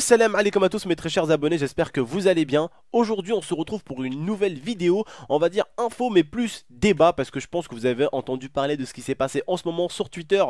Salam alaikum à tous mes très chers abonnés, j'espère que vous allez bien. Aujourd'hui on se retrouve pour une nouvelle vidéo, on va dire info mais plus débat, parce que je pense que vous avez entendu parler de ce qui s'est passé en ce moment sur Twitter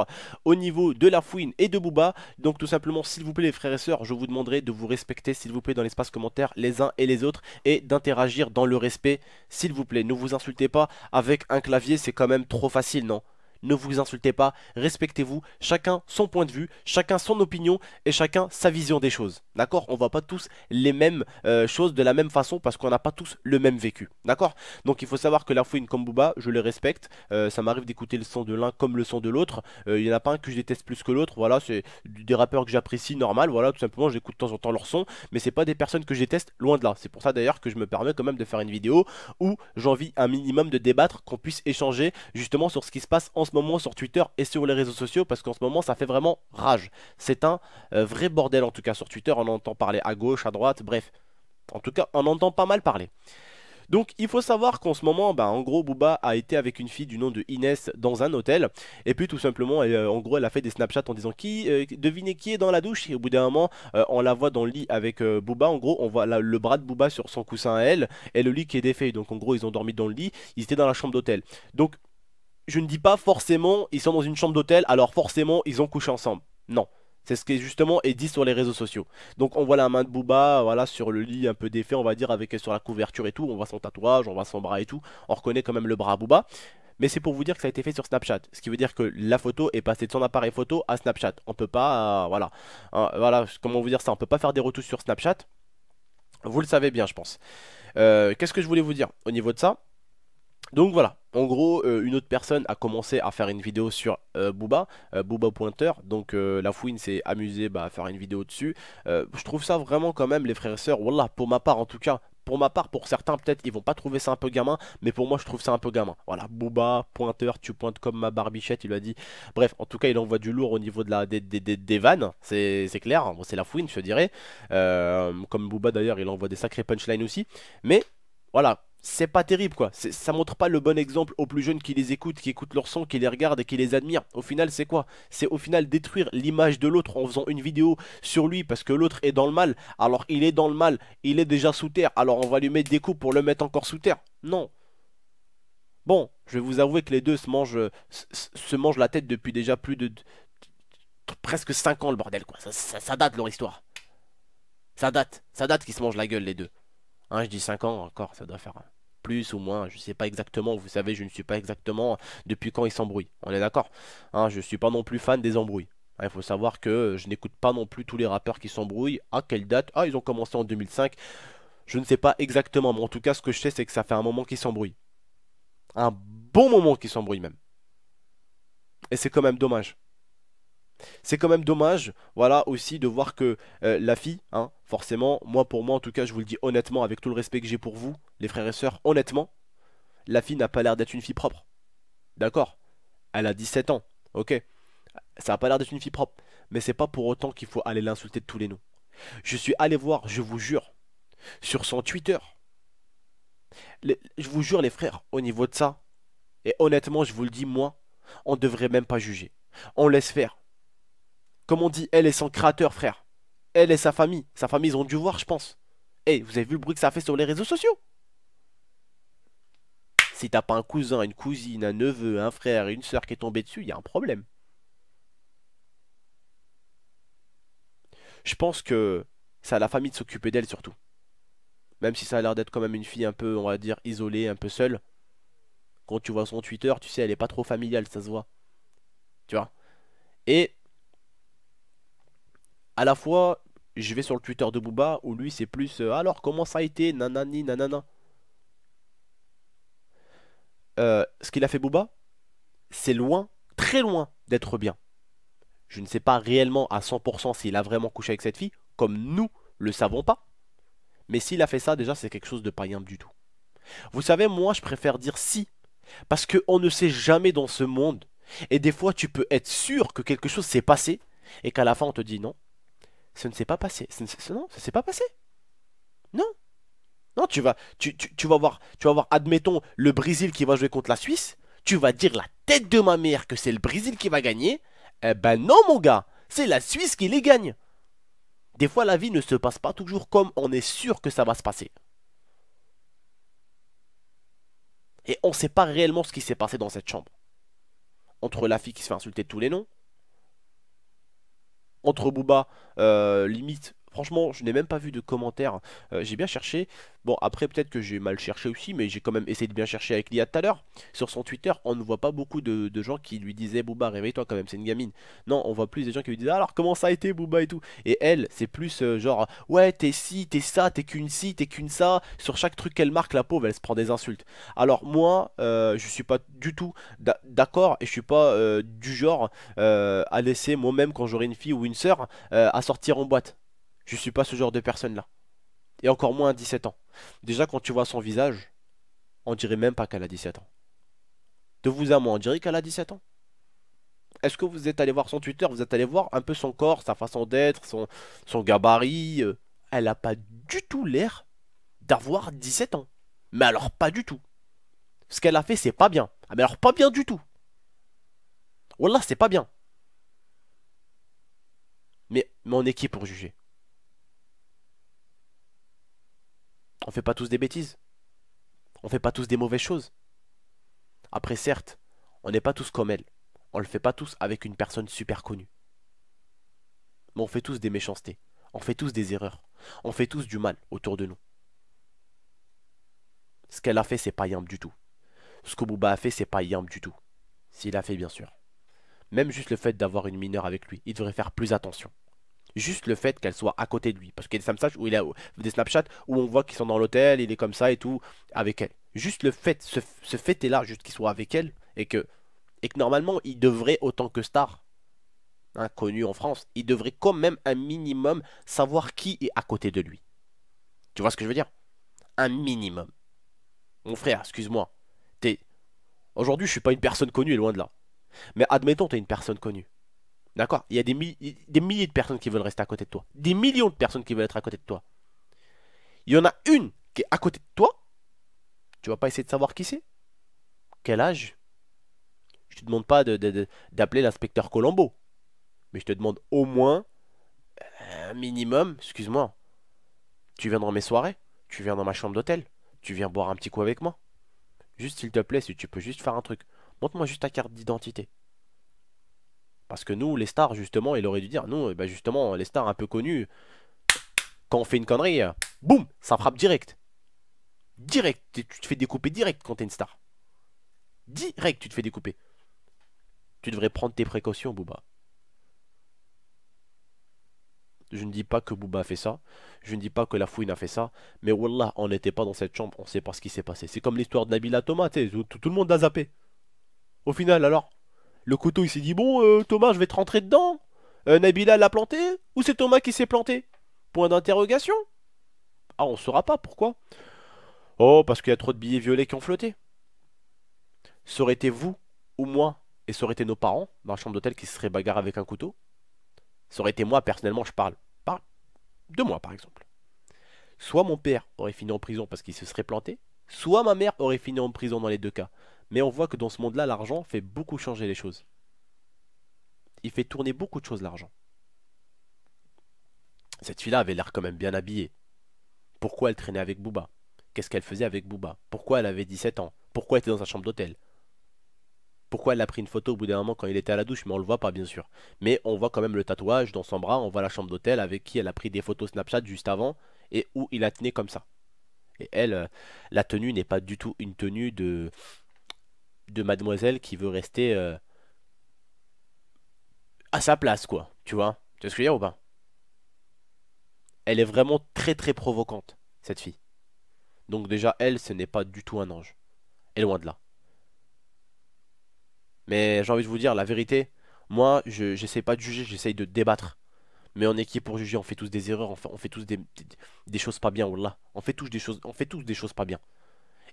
au niveau de la Fouine et de Booba. Donc tout simplement, s'il vous plaît les frères et sœurs, je vous demanderai de vous respecter s'il vous plaît dans l'espace commentaire les uns et les autres, et d'interagir dans le respect s'il vous plaît. Ne vous insultez pas avec un clavier, c'est quand même trop facile, non ? Ne vous insultez pas, respectez-vous, chacun son point de vue, chacun son opinion et chacun sa vision des choses, d'accord? On ne voit pas tous les mêmes choses de la même façon parce qu'on n'a pas tous le même vécu, d'accord? Donc il faut savoir que la Fouine comme Booba, je les respecte, ça m'arrive d'écouter le son de l'un comme le son de l'autre, il n'y en a pas un que je déteste plus que l'autre, voilà, c'est des rappeurs que j'apprécie, normal, voilà, tout simplement j'écoute de temps en temps leur son, mais c'est pas des personnes que je déteste, loin de là. C'est pour ça d'ailleurs que je me permets quand même de faire une vidéo où j'ai envie un minimum de débattre, qu'on puisse échanger justement sur ce qui se passe en ce moment sur Twitter et sur les réseaux sociaux, parce qu'en ce moment ça fait vraiment rage. C'est un vrai bordel en tout cas sur Twitter, on entend parler à gauche, à droite, bref. En tout cas on entend pas mal parler. Donc il faut savoir qu'en ce moment, bah, en gros Booba a été avec une fille du nom de Inès dans un hôtel. Et puis tout simplement, en gros elle a fait des Snapchats en disant devinez qui est dans la douche. Et au bout d'un moment, on la voit dans le lit avec Booba. En gros on voit le bras de Booba sur son coussin à elle, et le lit qui est défait. Donc en gros ils ont dormi dans le lit, ils étaient dans la chambre d'hôtel. Donc je ne dis pas forcément ils sont dans une chambre d'hôtel, alors forcément ils ont couché ensemble. Non, c'est ce qui justement est dit sur les réseaux sociaux. Donc on voit la main de Booba, voilà, sur le lit un peu défait, on va dire, avec sur la couverture et tout. On voit son tatouage, on voit son bras et tout. On reconnaît quand même le bras à Booba. Mais c'est pour vous dire que ça a été fait sur Snapchat, ce qui veut dire que la photo est passée de son appareil photo à Snapchat. On peut pas, voilà, hein, voilà, comment vous dire ça, on peut pas faire des retouches sur Snapchat. Vous le savez bien je pense. Qu'est-ce que je voulais vous dire au niveau de ça? Donc voilà, en gros une autre personne a commencé à faire une vidéo sur Booba, Booba pointeur. Donc la Fouine s'est amusée à faire une vidéo dessus. Je trouve ça vraiment quand même les frères et sœurs, wallah, pour ma part en tout cas. Pour ma part, pour certains peut-être ils vont pas trouver ça un peu gamin, mais pour moi je trouve ça un peu gamin. Voilà, Booba, pointeur, tu pointes comme ma barbichette, il lui a dit. Bref, en tout cas il envoie du lourd au niveau de la, des vannes, c'est clair, hein. Bon, c'est la Fouine je dirais, comme Booba d'ailleurs il envoie des sacrés punchlines aussi. Mais voilà, c'est pas terrible quoi, ça montre pas le bon exemple aux plus jeunes qui les écoutent, qui écoutent leur son, qui les regardent et qui les admirent. Au final c'est quoi? C'est au final détruire l'image de l'autre en faisant une vidéo sur lui parce que l'autre est dans le mal. Alors il est dans le mal, il est déjà sous terre, alors on va lui mettre des coups pour le mettre encore sous terre. Non. Bon, je vais vous avouer que les deux se mangent la tête depuis déjà plus de presque 5 ans le bordel quoi, ça date leur histoire. Ça date qu'ils se mangent la gueule les deux. Hein, je dis 5 ans encore, ça doit faire plus ou moins, je sais pas exactement, vous savez, je ne suis pas exactement depuis quand ils s'embrouillent, on est d'accord, hein, je suis pas non plus fan des embrouilles, hein, il faut savoir que je n'écoute pas non plus tous les rappeurs qui s'embrouillent, à quelle date, ah ils ont commencé en 2005, je ne sais pas exactement, mais en tout cas ce que je sais c'est que ça fait un moment qu'ils s'embrouillent, un bon moment qu'ils s'embrouillent même, et c'est quand même dommage. C'est quand même dommage, voilà, aussi de voir que la fille, hein, forcément, moi pour moi en tout cas, je vous le dis honnêtement, avec tout le respect que j'ai pour vous, les frères et sœurs, honnêtement, la fille n'a pas l'air d'être une fille propre, d'accord? Elle a 17 ans, ok? Ça n'a pas l'air d'être une fille propre, mais c'est pas pour autant qu'il faut aller l'insulter de tous les noms. Je suis allé voir, je vous jure, sur son Twitter, je vous jure les frères, au niveau de ça, et honnêtement, je vous le dis, moi, on ne devrait même pas juger, on laisse faire. Comme on dit, elle est son créateur frère. Elle et sa famille ils ont dû voir je pense. Eh, hey, vous avez vu le bruit que ça a fait sur les réseaux sociaux? Si t'as pas un cousin, une cousine, un neveu, un frère, une soeur qui est tombée dessus, il y a un problème. Je pense que c'est à la famille de s'occuper d'elle surtout. Même si ça a l'air d'être quand même une fille un peu, on va dire, isolée, un peu seule. Quand tu vois son Twitter, tu sais, elle est pas trop familiale, ça se voit. Tu vois? Et à la fois, je vais sur le Twitter de Booba où lui c'est plus alors comment ça a été, nanani nanana. Ce qu'il a fait Booba, c'est loin, très loin d'être bien. Je ne sais pas réellement à 100% s'il a vraiment couché avec cette fille, comme nous le savons pas. Mais s'il a fait ça, déjà c'est quelque chose de pas rien du tout. Vous savez, moi je préfère dire si, parce qu'on ne sait jamais dans ce monde. Et des fois tu peux être sûr que quelque chose s'est passé et qu'à la fin on te dit non. Ça ne s'est pas passé. Non, ça ne s'est pas passé. Non. Non, tu vas voir, admettons, le Brésil qui va jouer contre la Suisse. Tu vas dire la tête de ma mère que c'est le Brésil qui va gagner. Eh ben non, mon gars. C'est la Suisse qui les gagne. Des fois, la vie ne se passe pas toujours comme on est sûr que ça va se passer. Et on ne sait pas réellement ce qui s'est passé dans cette chambre. Entre la fille qui se fait insulter de tous les noms. Entre Booba, limite... Franchement, je n'ai même pas vu de commentaires. J'ai bien cherché. Bon, après, peut-être que j'ai mal cherché aussi, mais j'ai quand même essayé de bien chercher avec l'IA tout à l'heure. Sur son Twitter, on ne voit pas beaucoup de gens qui lui disaient « Booba, réveille-toi quand même, c'est une gamine ». Non, on voit plus des gens qui lui disaient « Alors, comment ça a été, Booba ?» et tout. Et elle, c'est plus genre « Ouais, t'es ci, t'es ça, t'es qu'une ci, t'es qu'une ça ». Sur chaque truc qu'elle marque, la pauvre, elle se prend des insultes. Alors, moi, je suis pas du tout d'accord et je suis pas du genre à laisser moi-même, quand j'aurai une fille ou une sœur, à sortir en boîte. Je suis pas ce genre de personne là. Et encore moins à 17 ans. Déjà quand tu vois son visage, on dirait même pas qu'elle a 17 ans. De vous à moi, on dirait qu'elle a 17 ans. Est-ce que vous êtes allé voir son Twitter? Vous êtes allé voir un peu son corps, sa façon d'être, son gabarit? Elle a pas du tout l'air d'avoir 17 ans. Mais alors pas du tout. Ce qu'elle a fait c'est pas bien. Ah mais alors pas bien du tout. Wallah c'est pas bien. Mais on est qui pour juger? On fait pas tous des bêtises. On fait pas tous des mauvaises choses. Après certes, on n'est pas tous comme elle. On le fait pas tous avec une personne super connue. Mais on fait tous des méchancetés. On fait tous des erreurs. On fait tous du mal autour de nous. Ce qu'elle a fait c'est pas yambe du tout. Ce que Booba a fait c'est pas yambe du tout. S'il a fait bien sûr. Même juste le fait d'avoir une mineure avec lui, il devrait faire plus attention. Juste le fait qu'elle soit à côté de lui. Parce qu'il y a des Snapchats où, on voit qu'ils sont dans l'hôtel, il est comme ça et tout, avec elle. Juste le fait, ce fait est là, juste qu'il soit avec elle. Et que normalement, il devrait, autant que star, inconnu en France, il devrait quand même un minimum savoir qui est à côté de lui. Tu vois ce que je veux dire? Un minimum. Mon frère, excuse-moi. Aujourd'hui, je suis pas une personne connue, loin de là. Mais admettons, tu es une personne connue. D'accord, il y a des milliers de personnes qui veulent rester à côté de toi. Des millions de personnes qui veulent être à côté de toi. Il y en a une qui est à côté de toi. Tu vas pas essayer de savoir qui c'est? Quel âge? Je te demande pas d'appeler l'inspecteur Colombo. Mais je te demande au moins un minimum, excuse-moi. Tu viens dans mes soirées? Tu viens dans ma chambre d'hôtel? Tu viens boire un petit coup avec moi? Juste s'il te plaît, si tu peux juste faire un truc. Montre-moi juste ta carte d'identité. Parce que nous, les stars, justement, il aurait dû dire, nous, ben justement, les stars un peu connues, quand on fait une connerie, boum, ça frappe direct. Direct, tu te fais découper direct quand t'es une star. Direct, tu te fais découper. Tu devrais prendre tes précautions, Booba. Je ne dis pas que Booba a fait ça, je ne dis pas que la fouine a fait ça, mais wallah, on n'était pas dans cette chambre, on ne sait pas ce qui s'est passé. C'est comme l'histoire de Nabila Thomas, tout le monde l'a zappé. Au final, alors le couteau il s'est dit bon Thomas je vais te rentrer dedans, Nabila l'a planté ou c'est Thomas qui s'est planté? Point d'interrogation. Ah on saura pas pourquoi. Oh parce qu'il y a trop de billets violets qui ont flotté. Ça aurait été vous ou moi et ça aurait été nos parents dans la chambre d'hôtel qui se seraient bagarrés avec un couteau. Ça aurait été moi personnellement, je parle de moi par exemple. Soit mon père aurait fini en prison parce qu'il se serait planté, soit ma mère aurait fini en prison dans les deux cas. Mais on voit que dans ce monde-là, l'argent fait beaucoup changer les choses. Il fait tourner beaucoup de choses, l'argent. Cette fille-là avait l'air quand même bien habillée. Pourquoi elle traînait avec Booba? Qu'est-ce qu'elle faisait avec Booba? Pourquoi elle avait 17 ans? Pourquoi elle était dans sa chambre d'hôtel? Pourquoi elle a pris une photo au bout d'un moment quand il était à la douche? Mais on le voit pas, bien sûr. Mais on voit quand même le tatouage dans son bras. On voit la chambre d'hôtel avec qui elle a pris des photos Snapchat juste avant et où il la tenait comme ça. Et elle, la tenue n'est pas du tout une tenue de mademoiselle qui veut rester à sa place quoi, tu vois, tu vois ce que je veux dire ou pas? Elle est vraiment très très provocante cette fille, donc déjà elle ce n'est pas du tout un ange et loin de là. Mais j'ai envie de vous dire la vérité, moi j'essaie pas de juger, j'essaye de débattre, mais on est qui pour juger? On fait tous des erreurs, on fait tous des choses pas bien, wallah. on fait tous des choses pas bien.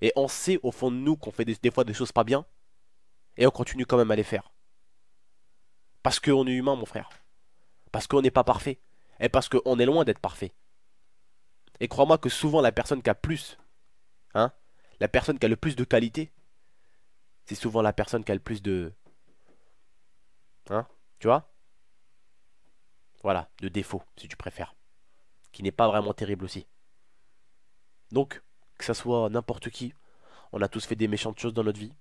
Et on sait au fond de nous qu'on fait des fois des choses pas bien. Et on continue quand même à les faire. Parce qu'on est humain mon frère. Parce qu'on n'est pas parfait. Et parce qu'on est loin d'être parfait. Et crois-moi que souvent la personne qui a plus, hein, la personne qui a le plus de qualité, c'est souvent la personne qui a le plus de, hein, tu vois, voilà, de défauts si tu préfères, qui n'est pas vraiment terrible aussi. Donc, que ça soit n'importe qui, on a tous fait des méchantes choses dans notre vie,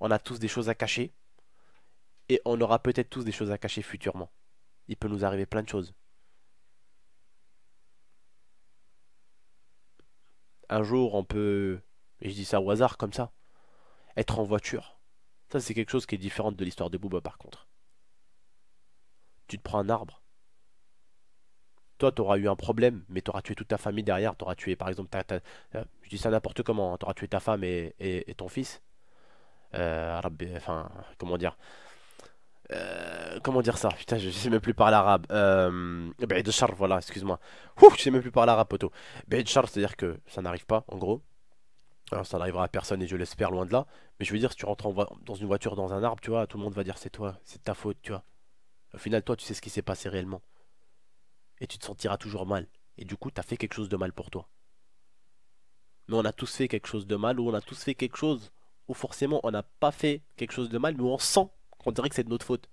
on a tous des choses à cacher, et on aura peut-être tous des choses à cacher futurement. Il peut nous arriver plein de choses. Un jour, on peut, et je dis ça au hasard comme ça, être en voiture. Ça, c'est quelque chose qui est différent de l'histoire de Booba par contre. Tu te prends un arbre. Toi, tu auras eu un problème, mais tu auras tué toute ta famille derrière. Tu auras tué, par exemple, je dis ça n'importe comment, hein, tu auras tué ta femme et ton fils. Enfin, comment dire, comment dire ça? Putain, je sais même plus parler arabe. Ba'id al-shar, voilà, excuse-moi. Je sais même plus parler arabe, poto. Ba'id al-shar, c'est-à-dire que ça n'arrive pas, en gros. Alors, ça n'arrivera à personne et je l'espère loin de là. Mais je veux dire, si tu rentres dans une voiture, dans un arbre, tu vois, tout le monde va dire c'est toi, c'est ta faute, tu vois. Au final, toi, tu sais ce qui s'est passé réellement. Et tu te sentiras toujours mal. Et du coup, tu as fait quelque chose de mal pour toi. Mais on a tous fait quelque chose de mal, ou on a tous fait quelque chose où forcément on n'a pas fait quelque chose de mal, mais on sent qu'on dirait que c'est de notre faute.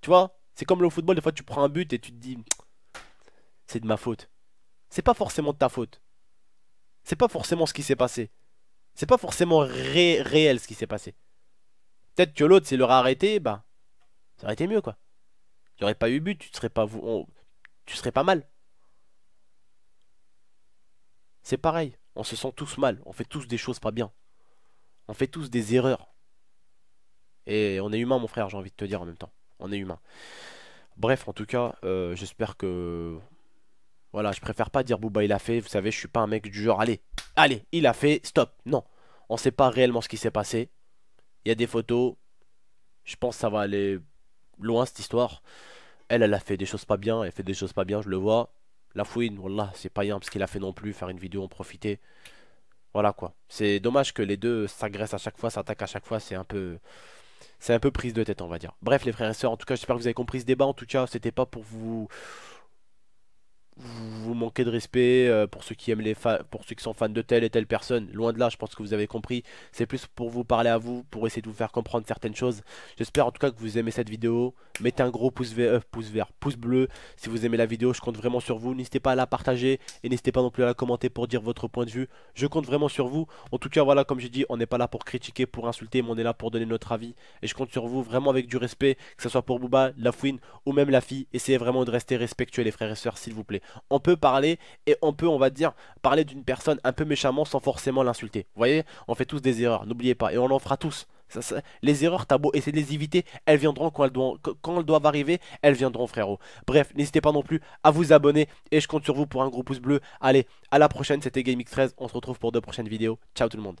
Tu vois, c'est comme le football, des fois tu prends un but et tu te dis c'est de ma faute. C'est pas forcément de ta faute. C'est pas forcément ce qui s'est passé. C'est pas forcément réel ce qui s'est passé. Peut-être que l'autre, s'il l'aurait arrêté, bah, ça aurait été mieux quoi. Il n'y aurait pas eu but, tu serais pas mal. C'est pareil, on se sent tous mal, on fait tous des choses pas bien, on fait tous des erreurs. Et on est humain mon frère, j'ai envie de te dire en même temps, on est humain. Bref, en tout cas, j'espère que, voilà, je préfère pas dire Booba il a fait, vous savez, je suis pas un mec du genre, allez, il a fait, stop, non. On sait pas réellement ce qui s'est passé, il y a des photos, je pense que ça va aller loin cette histoire. Elle a fait des choses pas bien, elle fait des choses pas bien, je le vois. La Fouine, wallah, c'est pas rien parce qu'il a fait non plus, faire une vidéo, en profiter. Voilà quoi. C'est dommage que les deux s'agressent à chaque fois, s'attaquent à chaque fois, c'est un peu prise de tête, on va dire. Bref les frères et sœurs, en tout cas, j'espère que vous avez compris ce débat. En tout cas, c'était pas pour vous manquer de respect, pour ceux qui aiment pour ceux qui sont fans de telle et telle personne. Loin de là, je pense que vous avez compris. C'est plus pour vous parler à vous, pour essayer de vous faire comprendre certaines choses. J'espère en tout cas que vous aimez cette vidéo. Mettez un gros pouce bleu si vous aimez la vidéo, je compte vraiment sur vous. N'hésitez pas à la partager et n'hésitez pas non plus à la commenter pour dire votre point de vue. Je compte vraiment sur vous. En tout cas voilà, comme j'ai dit, on n'est pas là pour critiquer, pour insulter, mais on est là pour donner notre avis. Et je compte sur vous vraiment avec du respect, que ce soit pour Booba, La Fouine ou même la fille. Essayez vraiment de rester respectueux les frères et sœurs s'il vous plaît. On peut parler et on peut, on va dire, parler d'une personne un peu méchamment sans forcément l'insulter. Vous voyez, on fait tous des erreurs, n'oubliez pas, et on en fera tous. Les erreurs, t'as beau essayer de les éviter, elles viendront quand elles doivent arriver, elles viendront frérot. Bref, n'hésitez pas non plus à vous abonner et je compte sur vous pour un gros pouce bleu. Allez, à la prochaine, c'était GameX13, on se retrouve pour de prochaines vidéos. Ciao tout le monde.